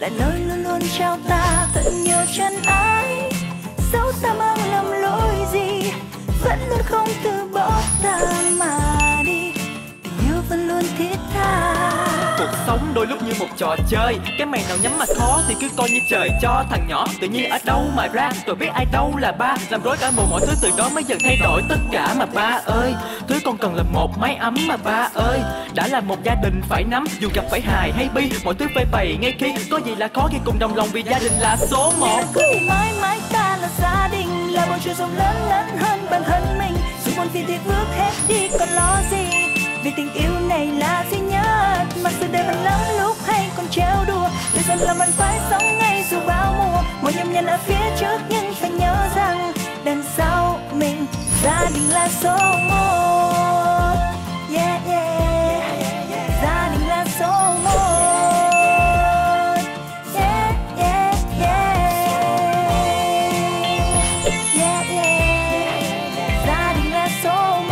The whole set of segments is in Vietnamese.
là nơi luôn luôn trao ta tận nhiều chân ái. Dẫu ta mang lầm lỗi gì, vẫn luôn không từ bỏ ta mà đi. Tình yêu vẫn luôn thiết tha. Cuộc sống đôi lúc như một trò chơi, cái mày nào nhắm mà khó thì cứ coi như trời cho. Thằng nhỏ tự nhiên ở đâu mà ra, tôi biết ai đâu là ba. Làm rối cả mồ mọi thứ, từ đó mới dần thay đổi tất cả mà ba ơi. Thứ con cần là một mái ấm mà ba ơi. Đã là một gia đình phải nắm, dù gặp phải hài hay bi, mọi thứ phải bày ngay khi. Có gì là khó khi cùng đồng lòng vì gia đình là số 1. Cứ mãi mãi ta là gia đình, là một chuyện rộng lớn hơn bản thân mình. Dù buồn phiền thì bước hết đi còn lo gì, vì tình yêu này là duy nhất. Mặc dù đời vẫn lắm lúc hay còn trêu đùa, người dân làm ăn phải sống ngay dù bao mùa. Một nhầm nhẫn ở phía trước nhưng phải nhớ rằng đằng sau mình gia đình là số 1. Yeah yeah, gia đình là số 1. Yeah yeah yeah, yeah yeah, gia đình là số 1.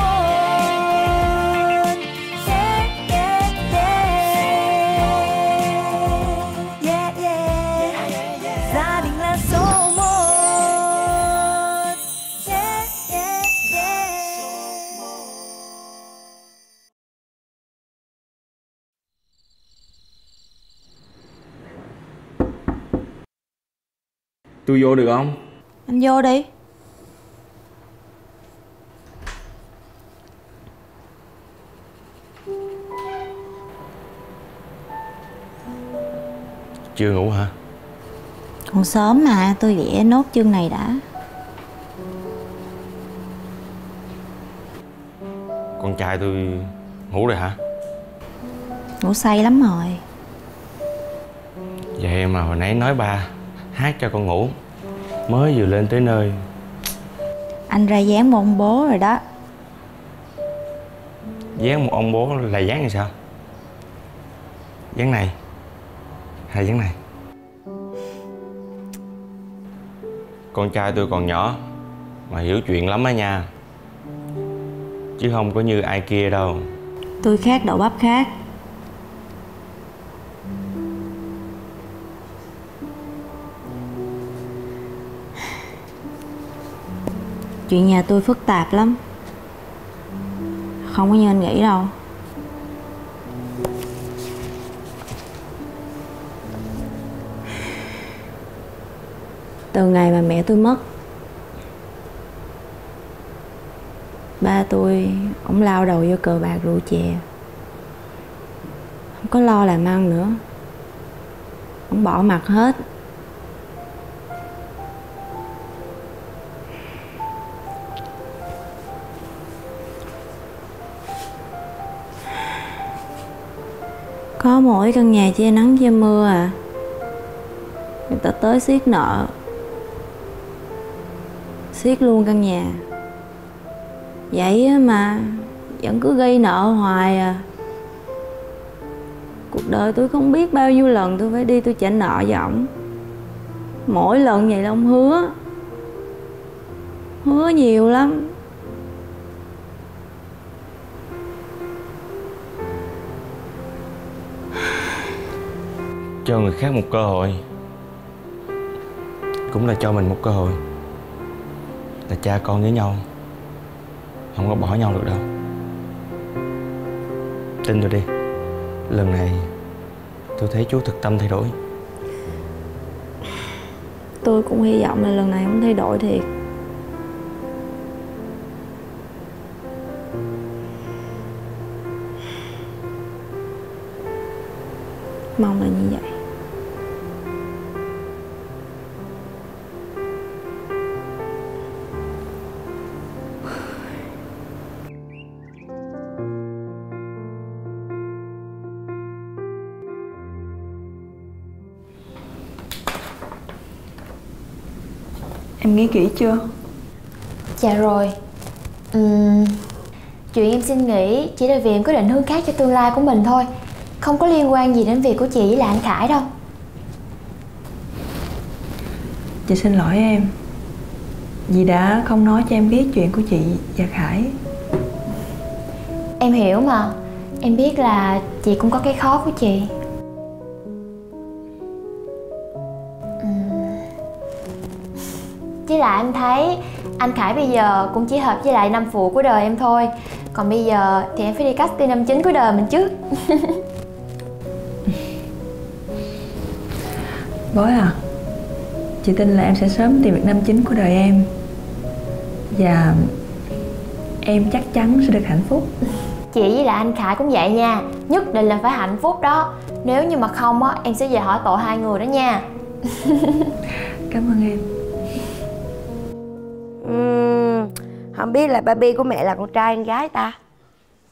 Tôi vô được không? Anh vô đi. Chưa ngủ hả? Còn sớm mà, tôi vẽ nốt chương này đã. Con trai tôi ngủ rồi hả? Ngủ say lắm rồi. Vậy mà hồi nãy nói ba hát cho con ngủ, mới vừa lên tới nơi. Anh ra dán một ông bố rồi đó. Dán một ông bố là dán như sao? Dán này hay dán này? Con trai tôi còn nhỏ mà hiểu chuyện lắm á nha, chứ không có như ai kia đâu. Tôi khác, đậu bắp khác. Chuyện nhà tôi phức tạp lắm, không có như anh nghĩ đâu. Từ ngày mà mẹ tôi mất, ba tôi ổng lao đầu vô cờ bạc rượu chè, không có lo làm ăn nữa, ổng bỏ mặc hết. Có mỗi căn nhà che nắng che mưa à, người ta tới siết nợ, siết luôn căn nhà. Vậy mà vẫn cứ gây nợ hoài à. Cuộc đời tôi không biết bao nhiêu lần tôi phải đi tôi trả nợ với ổng. Mỗi lần vậy là ông hứa, hứa nhiều lắm. Cho người khác một cơ hội cũng là cho mình một cơ hội. Là cha con với nhau, không có bỏ nhau được đâu. Tin tôi đi, lần này tôi thấy chú thực tâm thay đổi. Tôi cũng hy vọng là lần này không thay đổi thiệt. Mong là như vậy. Em nghĩ kỹ chưa? Dạ rồi. Chuyện em xin nghỉ chỉ là vì em có định hướng khác cho tương lai của mình thôi, không có liên quan gì đến việc của chị với lại anh Khải đâu. Chị xin lỗi em vì đã không nói cho em biết chuyện của chị và Khải. Em hiểu mà, em biết là chị cũng có cái khó của chị. với lại em thấy anh Khải bây giờ cũng chỉ hợp với lại năm phụ của đời em thôi. Còn bây giờ thì em phải đi casting năm chính của đời mình chứ. Bói à, chị tin là em sẽ sớm tìm được năm chính của đời em. Và em chắc chắn sẽ được hạnh phúc. Chị với lại anh Khải cũng vậy nha. Nhất định là phải hạnh phúc đó. Nếu như mà không á, em sẽ về hỏi tội hai người đó nha. Cảm ơn em. Không biết là baby của mẹ là con trai con gái ta.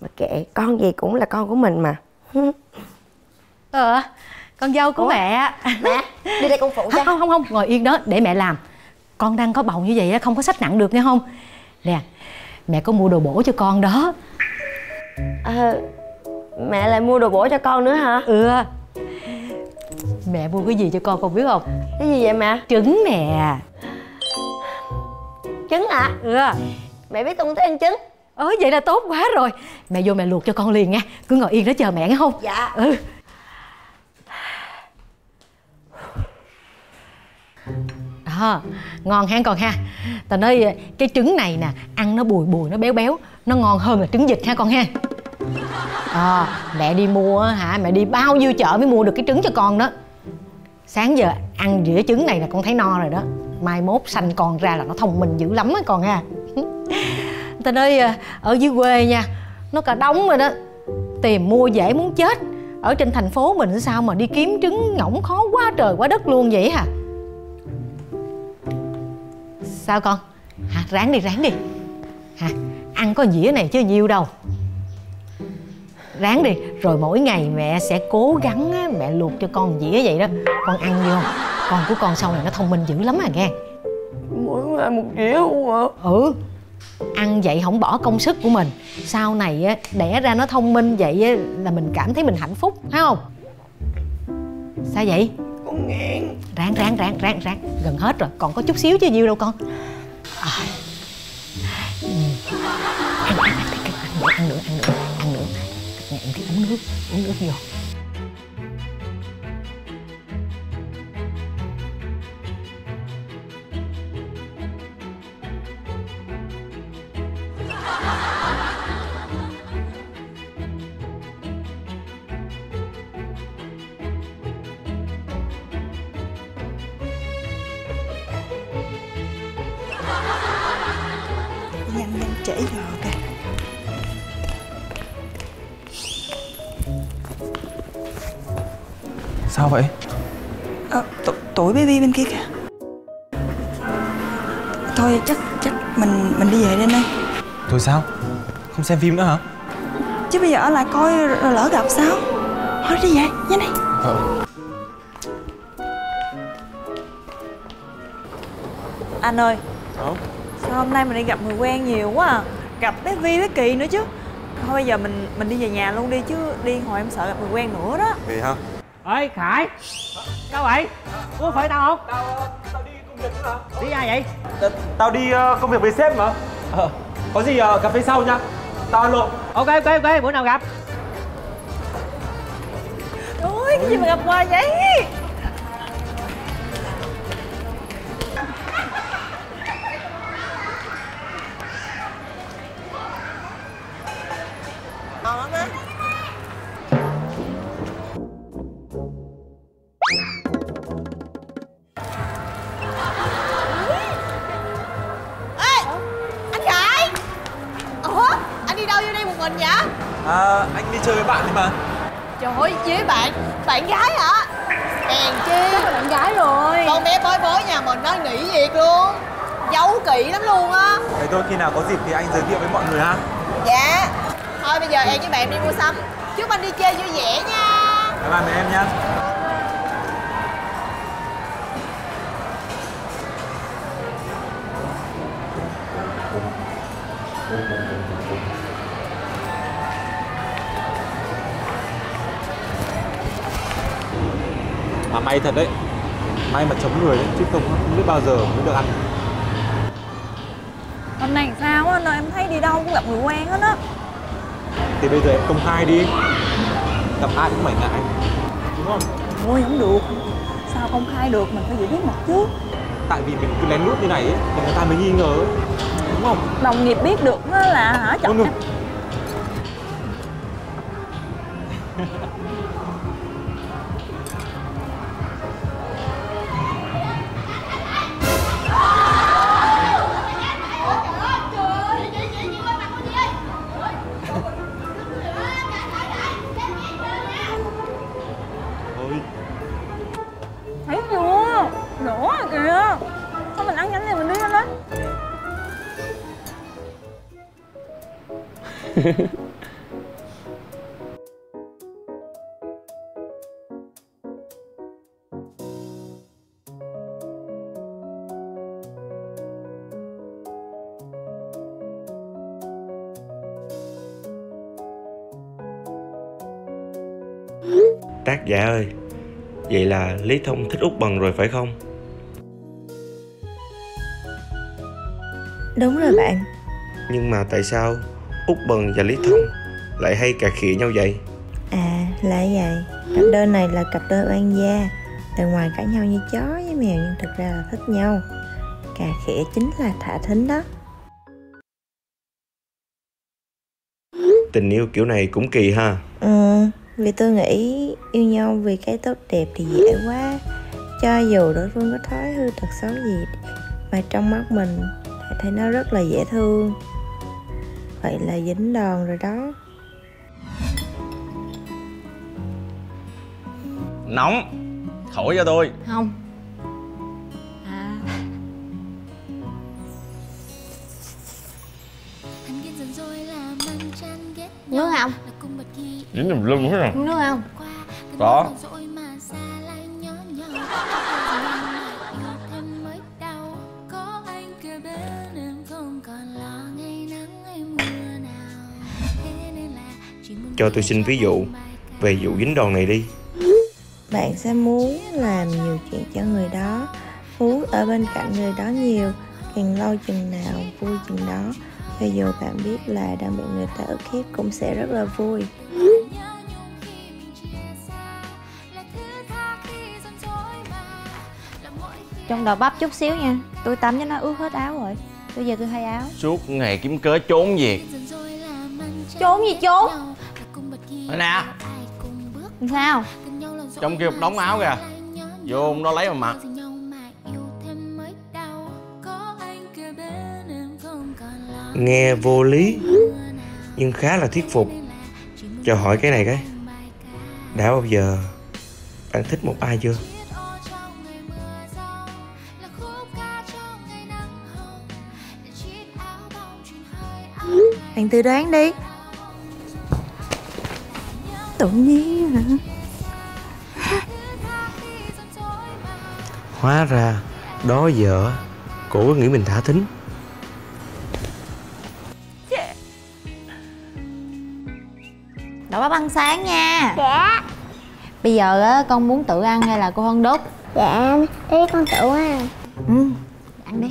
Mà kệ, con gì cũng là con của mình mà. Con dâu của mẹ. Mẹ, đi đây con phụ cho. Không, ngồi yên đó, để mẹ làm. Con đang có bầu như vậy không có xách nặng được nghe không. Nè, mẹ có mua đồ bổ cho con đó. Mẹ lại mua đồ bổ cho con nữa hả? Mẹ mua cái gì cho con biết không? Cái gì vậy mẹ? Trứng mẹ. Trứng hả? Mẹ biết con thích ăn trứng. Vậy là tốt quá rồi. Mẹ vô mẹ luộc cho con liền nha. Cứ ngồi yên đó chờ mẹ nghe không? Dạ. Ngon hán con ha. Tao nói cái trứng này nè, ăn nó bùi bùi, nó béo béo, nó ngon hơn là trứng vịt ha con ha. Mẹ đi mua hả, mẹ đi bao nhiêu chợ mới mua được cái trứng cho con đó. Sáng giờ ăn dĩa trứng này là con thấy no rồi đó. Mai mốt sanh con ra là nó thông minh dữ lắm á con ha. Tao nói ở dưới quê nha, nó cả đống rồi đó, tìm mua dễ muốn chết. Ở trên thành phố mình sao mà đi kiếm trứng ngỗng khó quá trời quá đất luôn vậy hả? Sao con? Ráng đi hả? Ăn có dĩa này chứ nhiều đâu. Ráng đi, rồi mỗi ngày mẹ sẽ cố gắng á, mẹ luộc cho con dĩa vậy đó. Con ăn vô, con của con sau này nó thông minh dữ lắm à nghe. Mỗi ngày một dĩa không ạ? Ăn vậy không bỏ công sức của mình. Sau này á, đẻ ra nó thông minh vậy á, là mình cảm thấy mình hạnh phúc, phải không? Sao vậy? Con nghẹn. Ráng, gần hết rồi, còn có chút xíu chứ nhiều đâu con. Ăn nữa. Ngẹn thì uống nước vô. Nhanh trễ rồi kìa. Sao vậy? Tuổi baby bên kia kìa. Thôi chắc mình đi về đây đây. Thôi sao? Không xem phim nữa hả? Chứ bây giờ ở lại coi rồi lỡ gặp sao? Thôi đi về, nhanh đi. Anh ơi. Sao hôm nay mình đi gặp người quen nhiều quá à. Gặp bé Vi với Kỳ nữa chứ. Thôi bây giờ mình đi về nhà luôn đi, chứ đi hồi em sợ gặp người quen nữa đó. Kỳ hả? Ê Khải, sao vậy? Có phải tao không? Tao đi công việc nữa hả? Đi ai vậy? Tao đi công việc với sếp mà. Có gì gặp phía sau nha. Tao ăn luôn. Ok, bữa nào gặp. Ôi, cái gì mà gặp hoài vậy? Anh đi chơi với bạn đi mà. Trời ơi, với bạn? Bạn gái hả? Hèn chi. Chắc là bạn gái rồi. Con bé bói nhà mình nó nghỉ việc luôn. Giấu kỹ lắm luôn á. Thế thôi khi nào có dịp thì anh giới thiệu với mọi người ha. Dạ. Thôi bây giờ em với bạn đi mua sắm. Chúc anh đi chơi vui vẻ nha. Các bạn với em nha. Mà may thật đấy, may mà chống người đấy, chứ không biết bao giờ mới được ăn. Hôm nay sao á, em thấy đi đâu cũng gặp người quen hết á. Thì bây giờ em công khai đi, gặp ai cũng mày ngại, đúng không? Ôi không được, sao công khai được, mình phải giữ bí mật chứ. tại vì mình cứ lén lút như này ấy, thì người ta mới nghi ngờ ấy. Đúng không? Đồng nghiệp biết được là hả chọn em. Thấy chưa? Nữa kìa. Sao mình ăn nhanh thì mình đi nhanh lên. Tác giả ơi, vậy là Lý Thông thích Út Bằng rồi phải không? Đúng rồi bạn. Nhưng mà tại sao Út Bằng và Lý Thông lại hay cà khịa nhau vậy? À, là vậy. Cặp đôi này là cặp đôi oan gia. Từ ngoài cãi nhau như chó với mèo nhưng thực ra là thích nhau. Cà khịa chính là thả thính đó. Tình yêu kiểu này cũng kỳ ha. Ừ. Vì tôi nghĩ yêu nhau vì cái tốt đẹp thì dễ quá. Cho dù đối phương có thói hư tật xấu gì mà trong mắt mình lại thấy nó rất là dễ thương. Vậy là dính đòn rồi đó. Nóng, thổi cho tôi. Không à. Nhớ không? Dính tùm lum hết rồi. Nước không? Có. Cho tôi xin ví dụ về vụ dính đòn này đi. Bạn sẽ muốn làm nhiều chuyện cho người đó, muốn ở bên cạnh người đó nhiều, càng lâu chừng nào vui chừng đó. Cho dù bạn biết là đang bị người ta ức hiếp cũng sẽ rất là vui. Trong đầu bắp chút xíu nha. Tôi tắm cho nó ướt hết áo rồi. Bây giờ tôi thay áo. Suốt ngày kiếm cớ trốn việc. Trốn gì trốn? Đây nè. Sao? Trong kia một đống áo kìa. Vô nó lấy mà mặc. Nghe vô lý nhưng khá là thuyết phục. Cho hỏi cái này cái. Đã bao giờ bạn thích một ai chưa? Bạn tự đoán đi. Tự nhiên hả? Hóa ra đó vợ cổ nghĩ mình thả thính. Đậu bắp ăn sáng nha. Dạ. Bây giờ á, con muốn tự ăn hay là cô Hân đút? Dạ, ý con tự ăn. Ừ, ăn đi.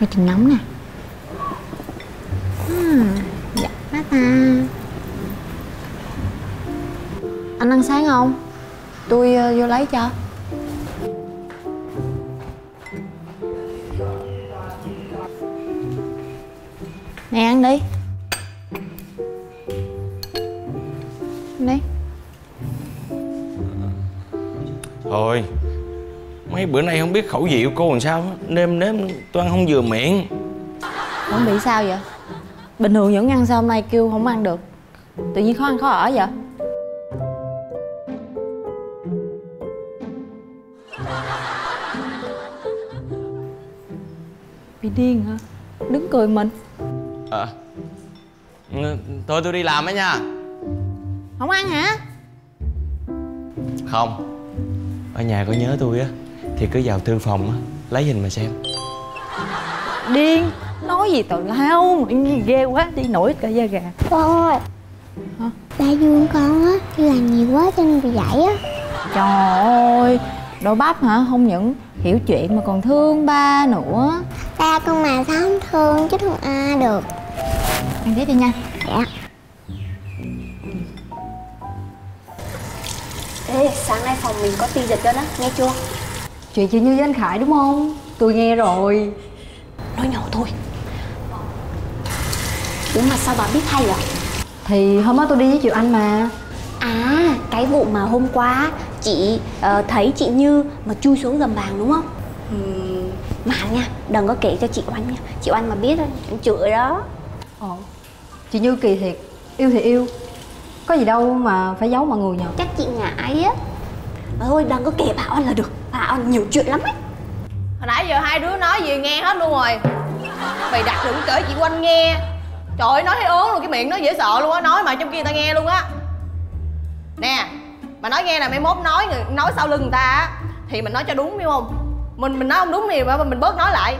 Thôi chừng nóng nè. Dạ má ta. Anh ăn sáng không? Tôi vô lấy cho. Nè ăn đi. Đấy. Thôi, mấy bữa nay không biết khẩu vị của cô làm sao, nêm nếm tôi ăn không vừa miệng. Không bị sao vậy? Bình thường vẫn ăn sao hôm nay kêu không ăn được? Tự nhiên khó ăn khó ở vậy? Bị điên hả? Đứng cười mình. À, thôi tôi đi làm đó nha. Không ăn hả? Không. Ở nhà có nhớ tôi á thì cứ vào thư phòng á, lấy hình mà xem. Điên. Nói gì tào lao ghê quá. Đi nổi cả da gà. Con ơi. Hả? Ba Dương con á, đi làm nhiều quá cho nên bị dạy á. Trời ơi. Đậu bắp hả? Không những hiểu chuyện mà còn thương ba nữa. Ba con mà sao không thương chứ thương ai được. Ăn tiếp đi nha. Dạ. Ê, sáng nay phòng mình có tin giật cho đó, nghe chưa? Chuyện chị Như với anh Khải đúng không? Tôi nghe rồi. Nói nhậu thôi. Ủa mà sao bà biết hay vậy? Thì hôm đó tôi đi với chị Anh mà. À, cái vụ mà hôm qua chị thấy chị Như mà chui xuống gầm bàn đúng không? Mà nha, đừng có kể cho chị Oanh nha. Chị Oanh mà biết anh chửi đó. Ồ, chị Như kỳ thiệt. Yêu thì yêu, có gì đâu mà phải giấu mọi người nhờ. Chắc chị ngại á. Mà thôi đừng có kể bà Oanh là được. Bà Oanh nhiều chuyện lắm ấy. Hồi nãy giờ hai đứa nói gì nghe hết luôn rồi. Mày đặt đừng kể chị Oanh nghe. Trời ơi, nói thấy ớn luôn, cái miệng nó dễ sợ luôn á. Nói mà trong kia người ta nghe luôn á. Nè, mà nói nghe nè, mấy mốt nói sau lưng người ta á thì mình nói cho đúng, hiểu không? Mình nói không đúng thì mình bớt nói lại.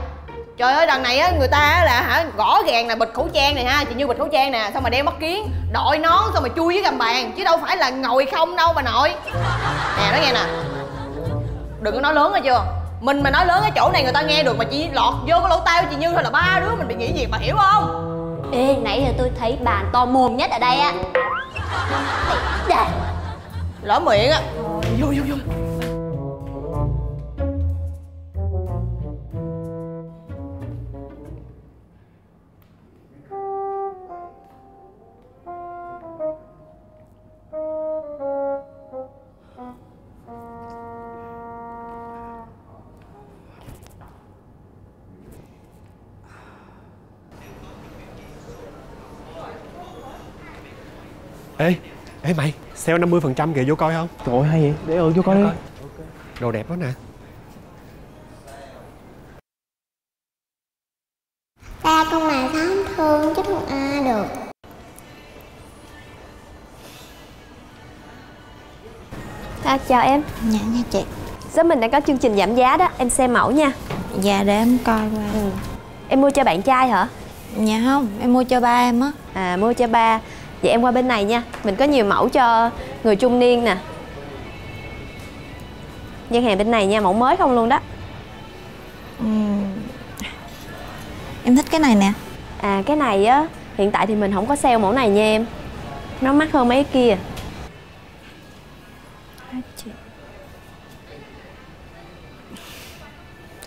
Trời ơi, đằng này á, người ta á là hả, gõ gàng là bịt khẩu trang này ha, chị Như bịt khẩu trang nè, xong mà đeo mắt kiến, đội nón, xong mà chui với gầm bàn, chứ đâu phải là ngồi không đâu bà nội. Nè, nói nghe nè, đừng có nói lớn nghe chưa? Mình mà nói lớn cái chỗ này người ta nghe được, mà chỉ lọt vô cái lỗ tai của chị Như thôi là ba đứa mình bị nghỉ việc, bà hiểu không? Ê, nãy giờ tôi thấy bà to mồm nhất ở đây á. Lỡ miệng á. Vô vô vô. Ê mày, sale 50% kìa, vô coi không? Trời ơi, hay vậy? Để vô coi đi. Okay. Đồ đẹp quá nè. Ba con mà sao không thương chứ không ai được. À, chào em. Dạ nha chị. Sớm mình đang có chương trình giảm giá đó, em xem mẫu nha. Dạ để em coi qua. Ừ. Em mua cho bạn trai hả? Dạ không, em mua cho ba em á. À, mua cho ba. Vậy em qua bên này nha, mình có nhiều mẫu cho người trung niên nè. Gian hàng bên này nha, mẫu mới không luôn đó. Em thích cái này nè. À, cái này á, hiện tại thì mình không có sale mẫu này nha em. Nó mắc hơn mấy cái kia. 2 triệu.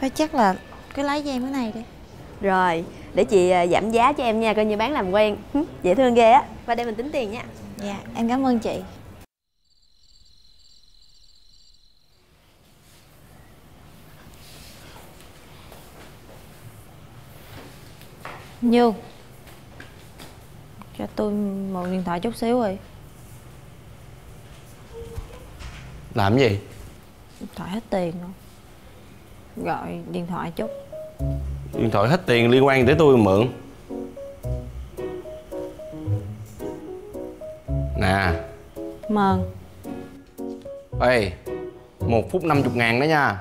Thôi chắc là cứ lấy cho em cái này đi. Rồi, để chị giảm giá cho em nha, coi như bán làm quen. Dễ thương ghê á, qua đây mình tính tiền nha. Dạ, em cảm ơn chị. Như, cho tôi một điện thoại chút xíu đi. Làm gì? Điện thoại hết tiền luôn. Gọi điện thoại chút. Điện thoại hết tiền liên quan tới tôi mượn. Nè. Cảm ơn. Ê, 1 phút 50.000 đó nha.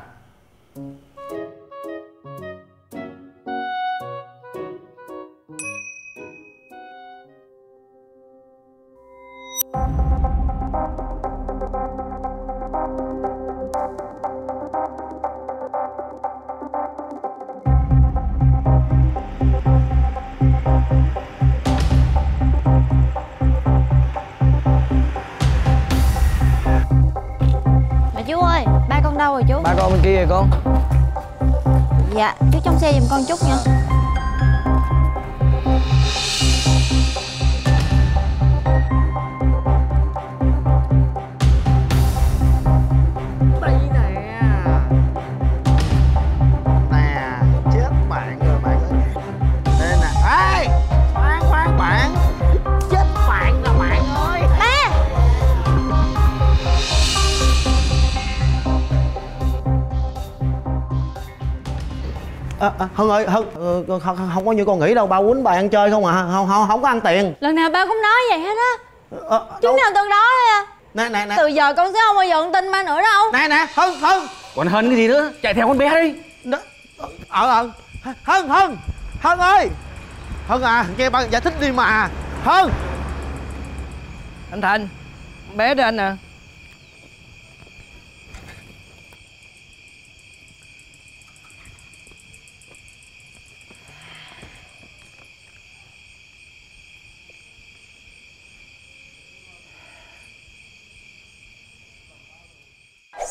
Kìa con. Dạ, chú trong xe giùm con chút nha. Đây nè. Nè, chết bạn rồi bạn. Đây nè. Ê! Khoan bạn. Chết bạn rồi bạn ơi. Ba. Hân ơi, Hân, không có như con nghĩ đâu, ba quýnh bà ăn chơi không à, không có ăn tiền. Lần nào ba cũng nói vậy hết á. Chứng nào từ đó à. Nè. Từ giờ con sẽ không bao giờ tin ba nữa đâu. Nè, Hân. Còn Hân cái gì nữa, chạy theo con bé đi. Hân ơi. Hân à, nghe ba giải thích đi mà. Hân. Anh Thành, con bé đó anh nè.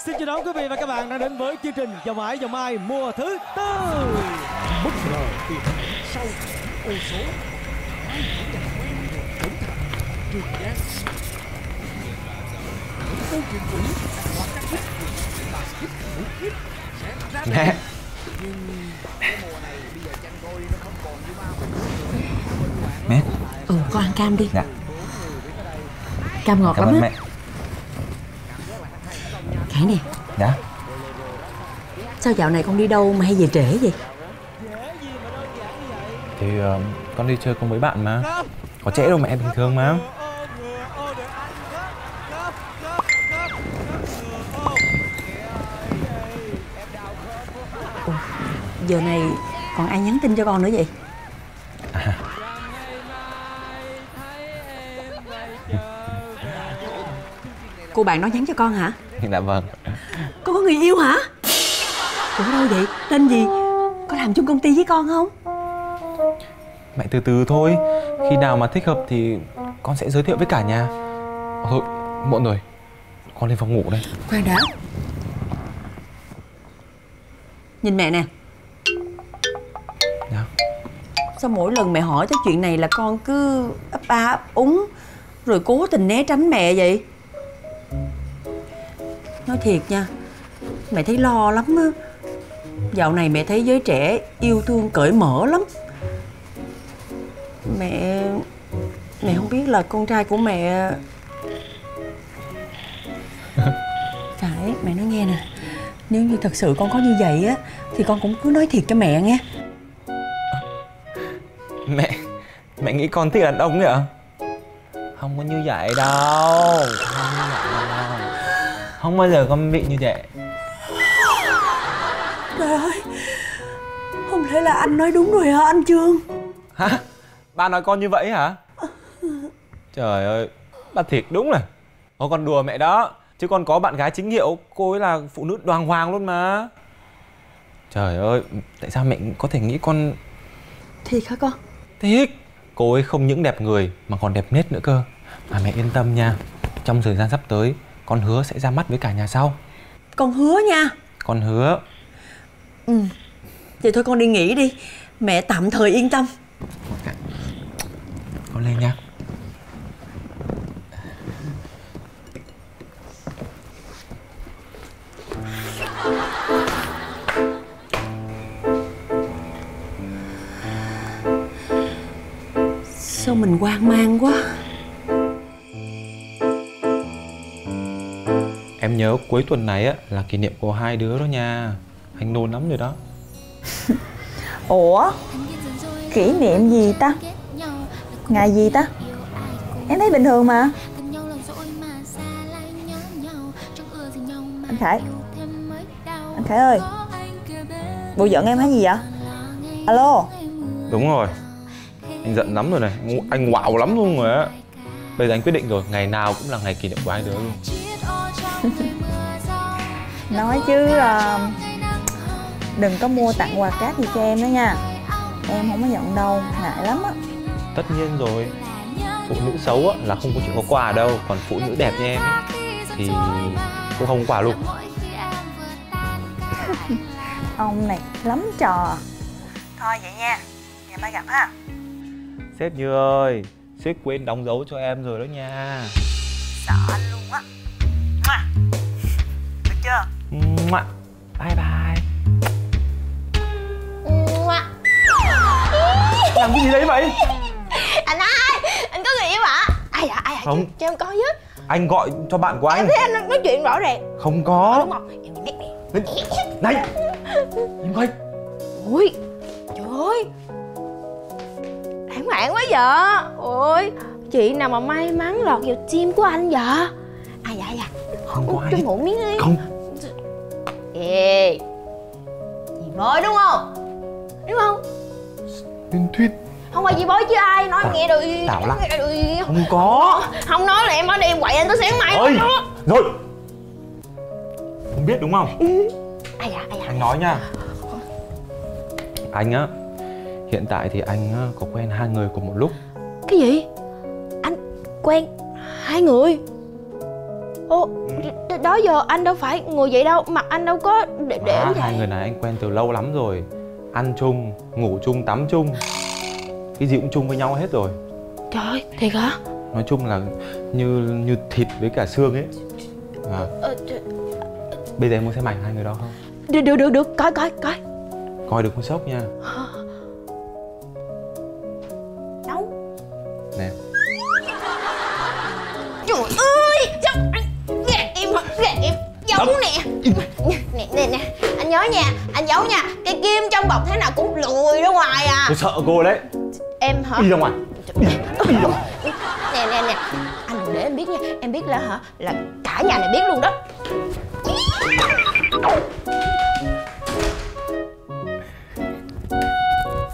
Xin chào đón quý vị và các bạn đã đến với chương trình Vòng Ải Vòng Ai mùa thứ tư. Bất ngờ tìm sau ô số ai chẳng quen được cẩn thận trường giang câu chuyện cũ hoặc các kích và kích vũ kích sẽ ra nè. Nhưng cái mùa này bây giờ chăn coi nó không còn như bao mẹ. Con ăn cam đi. Dạ. Cam ngọt lắm á. Khải nè. Dạ. Sao dạo này con đi đâu mà hay về trễ vậy? Thì con đi chơi cùng với bạn mà. Có trễ đâu mẹ, bình thường mà. Ủa, giờ này còn ai nhắn tin cho con nữa vậy? Cô bạn nói nhắn cho con hả? Dạ vâng. Con có người yêu hả? Ủa đâu vậy? Tên gì? Có làm chung công ty với con không? Mẹ từ từ thôi. Khi nào mà thích hợp thì con sẽ giới thiệu với cả nhà. Thôi, muộn rồi. Con lên phòng ngủ đây. Khoan đã. Nhìn mẹ nè. Dạ. Sao mỗi lần mẹ hỏi tới chuyện này là con cứ ấp a ấp úng, rồi cố tình né tránh mẹ vậy? Nói thiệt nha, mẹ thấy lo lắm á. Dạo này mẹ thấy giới trẻ yêu thương cởi mở lắm. Mẹ không biết là con trai của mẹ... Phải, mẹ nói nghe nè. Nếu như thật sự con có như vậy á thì con cũng cứ nói thiệt cho mẹ nghe. Mẹ nghĩ con thích đàn ông vậy ạ? Không có như vậy đâu. Không bao giờ con bị như vậy. Trời ơi, không thể là anh nói đúng rồi hả anh Trương? Hả? Ba nói con như vậy hả? Trời ơi, ba thiệt đúng là. Ô, con đùa mẹ đó. Chứ con có bạn gái chính hiệu, cô ấy là phụ nữ đoàng hoàng luôn mà. Trời ơi, tại sao mẹ có thể nghĩ con... Thiệt hả con? Thiệt. Cô ấy không những đẹp người mà còn đẹp nết nữa cơ. Mà mẹ yên tâm nha, trong thời gian sắp tới con hứa sẽ ra mắt với cả nhà sau. Con hứa nha. Con hứa. Ừ. Vậy thôi con đi nghỉ đi. Mẹ tạm thời yên tâm. Con lên nha. Sao mình hoang mang quá. Em nhớ cuối tuần này á là kỷ niệm của hai đứa đó nha. Anh nôn lắm rồi đó. Ủa? Kỷ niệm gì ta? Ngày gì ta? Em thấy bình thường mà. Anh Khải. Anh Khải ơi. Bộ giận em hả gì vậy? Alo. Đúng rồi. Anh giận lắm rồi này. Anh quạo lắm luôn rồi á. Bây giờ anh quyết định rồi. Ngày nào cũng là ngày kỷ niệm của hai đứa luôn. Nói chứ đừng có mua tặng quà cáp gì cho em đó nha. Em không có giận đâu, ngại lắm á. Tất nhiên rồi. Phụ nữ xấu á là không có chịu có quà đâu. Còn phụ nữ đẹp như em ấy, thì cũng không có quà luôn. Ông này lắm trò. Thôi vậy nha, ngày mai gặp ha. Sếp Như ơi, sếp quên đóng dấu cho em rồi đó nha. Sợ anh luôn á. Được chưa? Bye bye. Làm cái gì đấy vậy? Anh ơi, anh có người yêu hả? Ai hả? Ai hả? Không. Cho em coi với. Anh gọi cho bạn của anh. Em thấy anh nói chuyện rõ ràng. Không có. Đúng không? Em biết nè. Này, em coi. Ôi, trời ơi, lãng mạn quá vợ. Ôi, chị nào mà may mắn lọt vào tim của anh vậy? Ai dạ dạ. Không có ai. Cho ngủ miếng đi. Không. Gì? Gì bói đúng không? Đúng không? Tuyên thuyết. Không phải gì bói chứ ai nói em nghe được. Tào lắm. Không có. Không nói là em ở đây em quậy anh tới sáng mai. Ôi, rồi. Không biết đúng không? Ừ. Ai dạ, ai dạ. Anh nói nha. Anh á, hiện tại thì anh á, có quen hai người cùng một lúc. Cái gì? Anh quen hai người? Ô, đó giờ anh đâu phải người vậy đâu, mặt anh đâu có để vậy. Hai người này anh quen từ lâu lắm rồi, ăn chung, ngủ chung, tắm chung, cái gì cũng chung với nhau hết rồi. Trời ơi, thiệt hả? Nói chung là như thịt với cả xương ấy. Bây giờ em muốn xem ảnh hai người đó không? Được, coi. Coi được không sốc nha. Đâu? Nè. Trời ơi, sao anh ghét em giấu nè. Nè, anh nhớ nha, anh giấu nha. Cái kim trong bọc thế nào cũng lùi ra ngoài à. Tôi sợ cô đấy. Em hả? Đi ra ngoài. Đi ra ngoài. Nè, anh đừng để em biết nha. Em biết là hả, là cả nhà này biết luôn đó.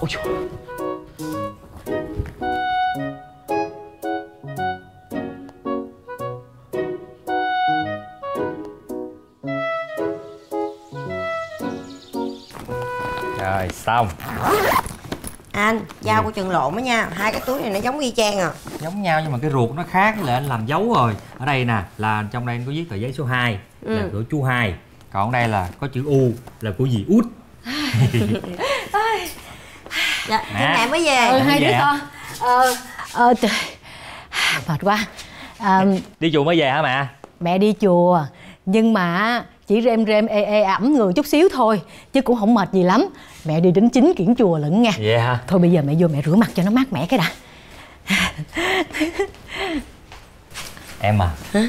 Ôi trời. Rồi xong. Anh, dao của Trường lộn đó nha. Hai cái túi này nó giống y chang à. Giống nhau nhưng mà cái ruột nó khác, là anh làm dấu rồi. Ở đây nè, là trong đây anh có viết tờ giấy số 2 là của chú Hai. Còn ở đây là có chữ U là của dì Út. Dạ, mẹ mới về. Hai đứa con. Trời, mệt quá. Đi chùa mới về hả mẹ? Mẹ đi chùa, nhưng mà chỉ rem ê ẩm người chút xíu thôi, chứ cũng không mệt gì lắm. Mẹ đi đến 9 kiển chùa lận nha. Vậy hả? Thôi bây giờ mẹ vô mẹ rửa mặt cho nó mát mẻ cái đã. Em à, hả?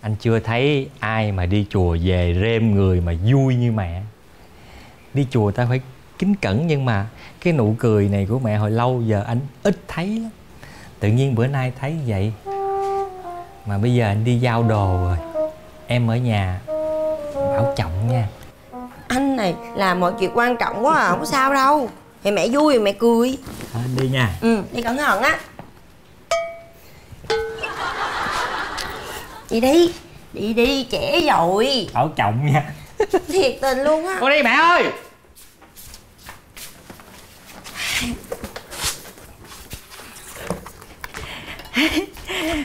Anh chưa thấy ai mà đi chùa về rem người mà vui như mẹ. Đi chùa ta phải kính cẩn, nhưng mà cái nụ cười này của mẹ hồi lâu giờ anh ít thấy lắm. Tự nhiên bữa nay thấy vậy. Mà bây giờ anh đi giao đồ rồi, em ở nhà bảo trọng nha. Anh này làm mọi chuyện quan trọng quá à, không sao đâu. Thì mẹ vui rồi mẹ cười. Thôi anh đi nha. Đi cẩn thận á. Đi đi, trễ rồi. Bảo trọng nha. Thiệt tình luôn á. Cô đi mẹ ơi.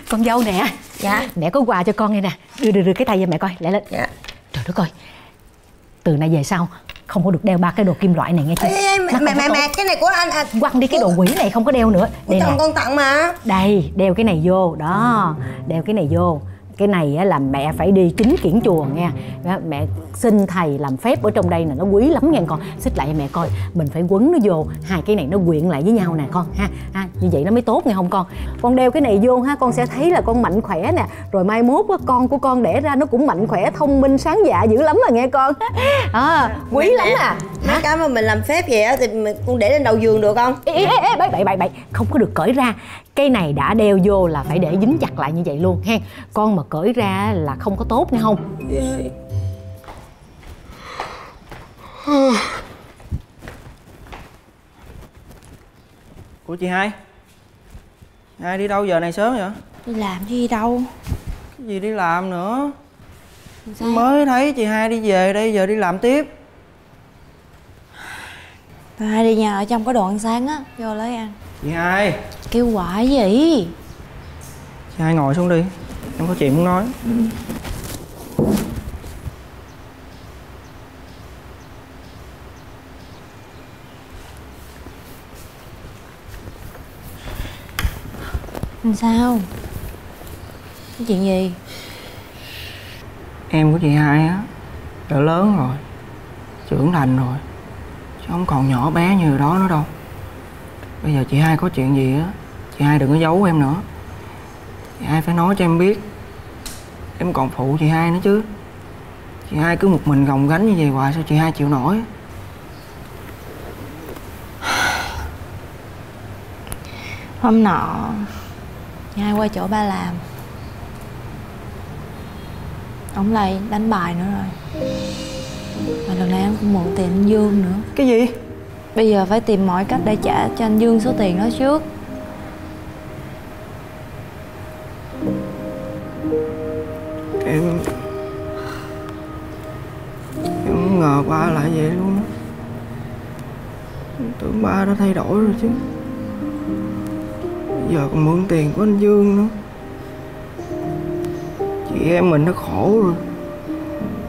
Con dâu nè. Dạ. Mẹ có quà cho con đây nè. Đưa cái tay cho mẹ coi, lại lên. Dạ. Trời đất ơi, từ nay về sau không có được đeo ba cái đồ kim loại này nghe chưa? Mẹ, cái này của anh à. Quăng đi cái đồ quỷ này không có đeo nữa. Đây nè, con tặng mà. Đây, đeo cái này vô đó. Đeo cái này vô. Cái này á là mẹ phải đi 9 kiển chùa nghe. Mẹ xin thầy làm phép ở trong đây nè, nó quý lắm nha con. Xích lại mẹ coi, mình phải quấn nó vô, hai cái này nó quyện lại với nhau nè con ha. Như vậy nó mới tốt nghe không con. Con đeo cái này vô ha, con sẽ thấy là con mạnh khỏe nè. Rồi mai mốt á, con của con đẻ ra nó cũng mạnh khỏe, thông minh, sáng dạ dữ lắm mà nghe con. Quý lắm à. Mấy cái mà mình làm phép vậy á thì con để lên đầu giường được không? Ê, bậy, không có được cởi ra. Cái này đã đeo vô là phải để dính chặt lại như vậy luôn ha. Con mà cởi ra là không có tốt nghe không? Ủa chị Hai? Hai đi đâu giờ này sớm vậy? Đi làm chứ đi đâu. Cái gì đi làm nữa? Sao? Mới thấy chị Hai đi về đây giờ đi làm tiếp. Tụi Hai đi nhà ở trong có đồ ăn sáng á, vô lấy ăn. Chị Hai! Kêu hoài gì? Chị Hai ngồi xuống đi, em có chuyện muốn nói. Sao? Cái chuyện gì? Em của chị Hai á đã lớn rồi, trưởng thành rồi, chứ không còn nhỏ bé như đó nữa đâu. Bây giờ chị Hai có chuyện gì á, chị Hai đừng có giấu em nữa. Chị Hai phải nói cho em biết. Em còn phụ chị Hai nữa chứ. Chị Hai cứ một mình gồng gánh như vậy hoài sao chị Hai chịu nổi. Hôm nọ chị Hai qua chỗ ba làm, ông lại đánh bài nữa rồi. Mà lần này em cũng muốn tìm anh Dương nữa. Cái gì? Bây giờ phải tìm mọi cách để trả cho anh Dương số tiền đó trước. Em không ngờ ba lại vậy luôn á. Em tưởng ba đã thay đổi rồi chứ. Bây giờ còn mượn tiền của anh Dương nữa. Chị vì em mình nó khổ rồi.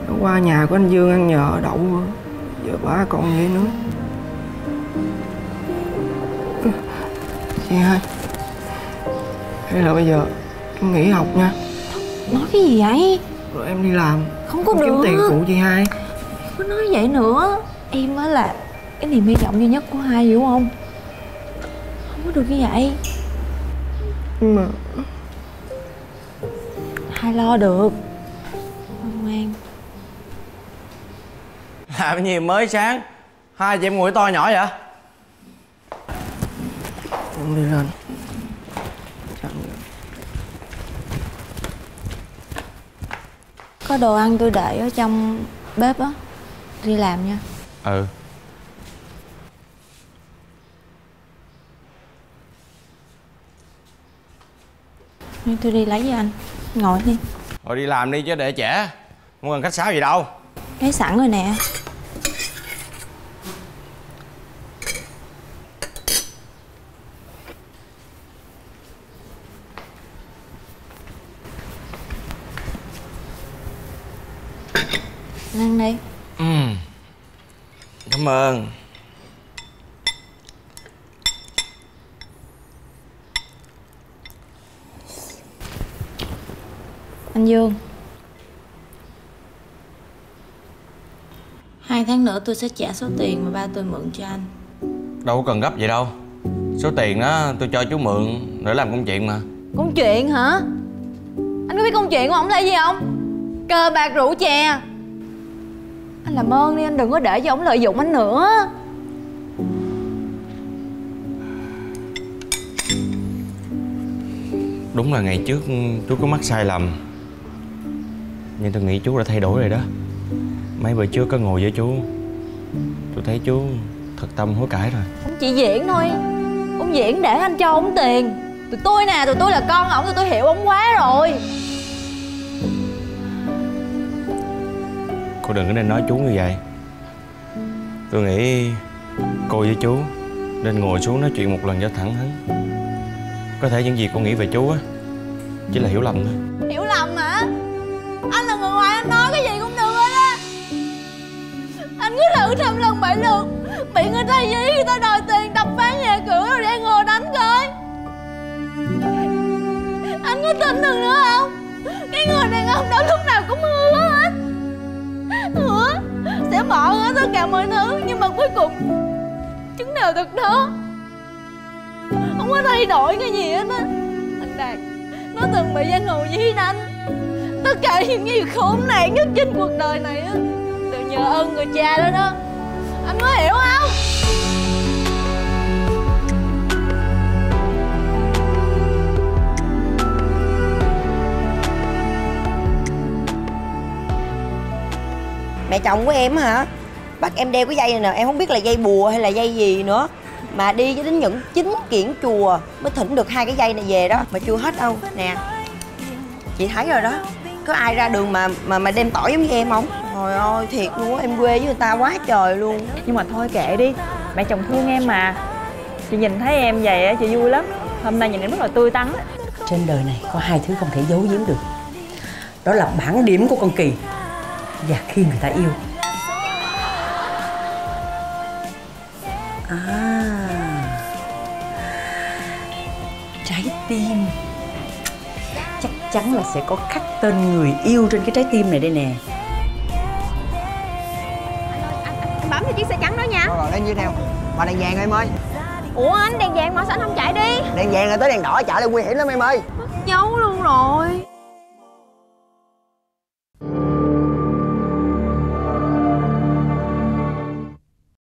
Nó qua nhà của anh Dương ăn nhờ đậu rồi. Giờ bả còn vậy nữa. Chị ơi, hay là bây giờ em nghỉ học nha. Nói cái gì vậy? Rồi em đi làm. Không có được, kiếm tiền phụ chị hai. Không có nói vậy nữa. Em á là cái niềm hy vọng duy nhất của hai, hiểu không? Không có được như vậy. Nhưng mà hai lo được. Ngoan. Làm gì mới sáng hai chị em ngồi to nhỏ vậy? Em đi lên. Có đồ ăn tôi để ở trong bếp á. Đi làm nha. Ừ. Nhưng tôi đi lấy với anh. Ngồi đi. Rồi đi làm đi chứ để trễ. Không cần khách sáo gì đâu. Lấy sẵn rồi nè. Ăn đi. Cảm ơn. Anh Dương, 2 tháng nữa tôi sẽ trả số tiền mà ba tôi mượn cho anh. Đâu có cần gấp vậy đâu. Số tiền đó tôi cho chú mượn để làm công chuyện mà. Công chuyện hả? Anh có biết công chuyện của ổng là gì không? Cờ bạc rượu chè. Anh làm ơn đi, anh đừng có để cho ổng lợi dụng anh nữa. Đúng là ngày trước chú có mắc sai lầm, nhưng tôi nghĩ chú đã thay đổi rồi đó. Mấy bữa trước có ngồi với chú, tôi thấy chú thật tâm hối cải rồi. Ông chỉ diễn thôi. Ông diễn để anh cho ổng tiền. Tụi tôi nè, tụi tôi là con ổng, tụi tôi hiểu ổng quá rồi. Cô đừng có nên nói chú như vậy. Tôi nghĩ cô với chú nên ngồi xuống nói chuyện một lần cho thẳng thắn. Có thể những gì cô nghĩ về chú á chỉ là hiểu lầm thôi. Hiểu lầm hả? Anh là người ngoài, anh nói cái gì cũng được hết á. Anh cứ thử 100 lần bậy lượt, bị người ta dí, người ta đòi tiền, đập phá nhà cửa rồi đang ngồi đánh coi. Anh có tin được nữa không? Cái người đàn ông đó lúc nào cũng hứa hết. Hứa sẽ bỏ hết tất cả mọi thứ, nhưng mà cuối cùng chứng nào thật đó. Không có thay đổi cái gì hết á. Anh Đạt, nó từng bị giang hồ dí đánh. Tất cả những gì khốn nạn nhất trên cuộc đời này á đều nhờ ơn người cha đó đó. Anh có hiểu không? Mẹ chồng của em hả? Bắt em đeo cái dây này nè, em không biết là dây bùa hay là dây gì nữa. Mà đi với đến những 9 kiển chùa mới thỉnh được 2 cái dây này về đó. Mà chưa hết đâu nè. Chị thấy rồi đó. Có ai ra đường mà đem tỏi giống như em không? Trời ơi, thiệt luôn á, em quê với người ta quá trời luôn. Nhưng mà thôi kệ đi, mẹ chồng thương em mà. Chị nhìn thấy em vậy á, chị vui lắm. Hôm nay nhìn em rất là tươi tắn. Trên đời này có 2 thứ không thể giấu giếm được. Đó là bản điểm của con Kỳ và khi người ta yêu. Trái tim chắc chắn là sẽ có khắc tên người yêu trên cái trái tim này đây nè. Anh bấm cho chiếc xe trắng đó nha. Rồi nó như thế nào? Mà đèn vàng em ơi. Ủa anh, đèn vàng mà sao anh không chạy đi? Đèn vàng là tới đèn đỏ chạy là nguy hiểm lắm em ơi. Mất dấu luôn rồi.